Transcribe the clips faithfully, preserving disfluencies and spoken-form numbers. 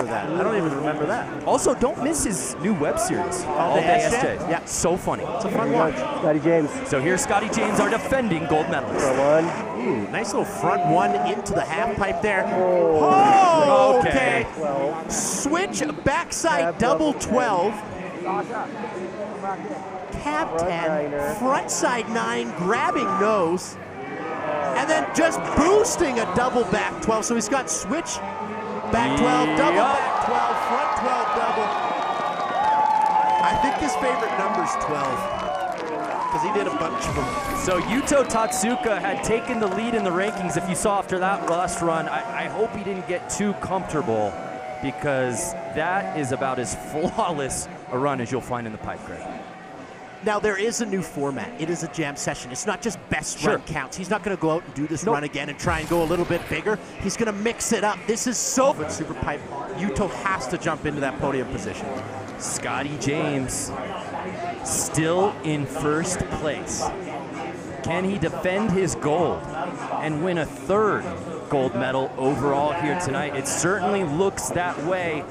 for that. I don't even remember that. Also, don't miss his new web series, All, All Day S J. Yeah, so funny. It's a fun watch. Scotty James. So here's Scotty James, our defending gold medalist. For one. Ooh, nice little front one into the half pipe there. Oh, okay. okay. Switch backside double twelve. Cab ten, front side nine, grabbing nose, and then just boosting a double back twelve. So he's got switch back twelve, yep. double back twelve, front twelve double. I think his favorite number's twelve, because he did a bunch of them. So Yuto Totsuka had taken the lead in the rankings, if you saw after that last run. I, I hope he didn't get too comfortable, because that is about as flawless a run as you'll find in the pipe, Greg. Now, there is a new format. It is a jam session. It's not just best sure. run counts. He's not going to go out and do this nope. run again and try and go a little bit bigger. He's going to mix it up. This is so good. Super pipe. Yuto has to jump into that podium position. Scotty James still in first place. Can he defend his gold and win a third gold medal overall here tonight? It certainly looks that way.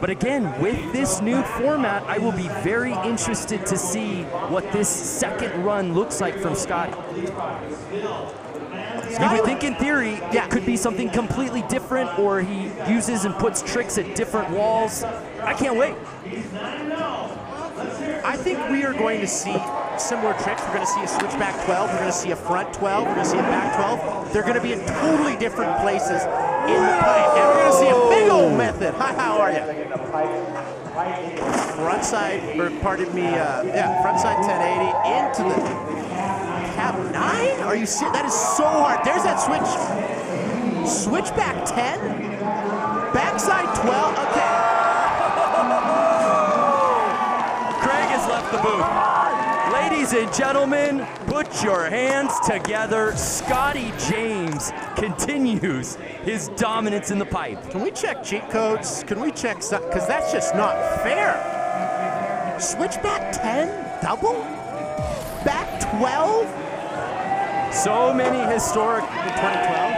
But again, with this new format, I will be very interested to see what this second run looks like from Scotty. You would think in theory yeah. it could be something completely different, or he uses and puts tricks at different walls. I can't wait. I think we are going to see similar tricks. We're going to see a switchback twelve. We're going to see a front twelve. We're going to see a back twelve. They're going to be in totally different places in the pipe. And we're going to see a big old method. Hi, how are you? Front side, or pardon me, uh, yeah, front side ten eighty into the cab nine? Are you serious? That is so hard. There's that switch. Switchback ten? Backside twelve? Okay. Craig has left the booth. Ladies and gentlemen, put your hands together. Scotty James continues his dominance in the pipe. Can we check cheat codes? Can we check, because that's just not fair. Switchback ten, double, back twelve. So many historic in twenty twelve.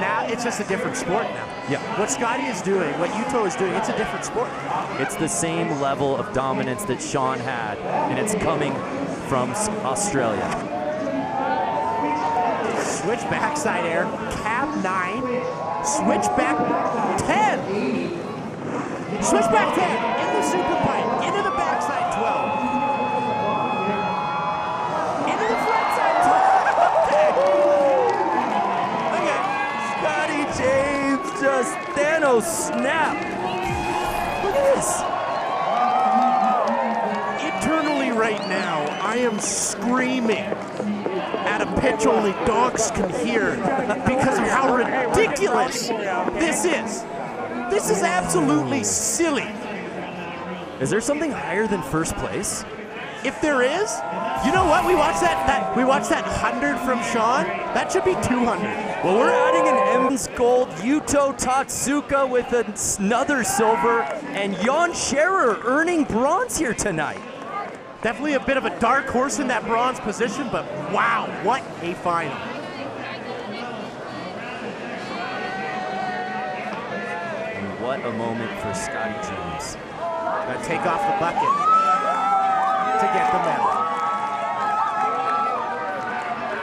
Now it's just a different sport now. Yeah. What Scotty is doing, what Yuto is doing, it's a different sport. It's the same level of dominance that Shawn had, and it's coming from Australia. Switch backside air, cab nine, switch back ten. Switch back ten, in the super pipe, into the backside twelve. Into the front side twelve. James just Thanos snap. Look at this. Internally right now, I am screaming at a pitch only dogs can hear because of how ridiculous this is. This is absolutely silly. Is there something higher than first place? If there is, you know what? We watched that, that we watched that hundred from Shawn. That should be two hundred. Well, we're adding an M's gold. Yuto Totsuka with another silver, and Jan Scherer earning bronze here tonight. Definitely a bit of a dark horse in that bronze position, but wow, what a final. And what a moment for Scotty James. Gotta take off the bucket to get the medal.